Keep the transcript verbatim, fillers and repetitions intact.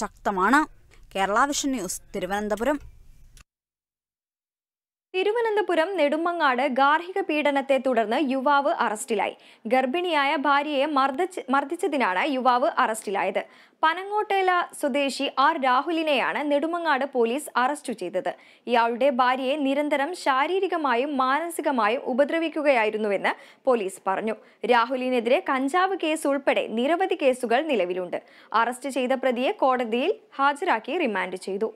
ശക്തമാണ്. Kerala vision news Thiruvananthapuram. Thiruvananthapuram Nedumangad ഗാർഹിക പീഡനത്തെ തുടർന്ന് യുവാവ് അറസ്റ്റിലായി. ഗർഭിണിയായ ഭാര്യയെ മർദ്ദിച്ചതിനാണ് യുവാവ് അറസ്റ്റിലായത്. പനങ്ങോട്ടേല സ്വദേശി ആർ രാഹുലിനെയാണ് നെടുമങ്ങാട് പോലീസ് അറസ്റ്റ് ചെയ്തത്. ഇയാളുടെ ഭാര്യയെ നിരന്തരം ശാരീരികമായും മാനസികമായും ഉപദ്രവിക്കുകയായിരുന്നുവെന്ന് പോലീസ് പറഞ്ഞു. രാഹുലിനെതിരെ കഞ്ചാവ് കേസ് ഉൾപ്പെടെ നിരവധി കേസുകൾ നിലവിലുണ്ട്. അറസ്റ്റ് ചെയ്ത പ്രതിയെ കോടതിയിൽ ഹാജരാക്കി റിമാൻഡ് ചെയ്തു.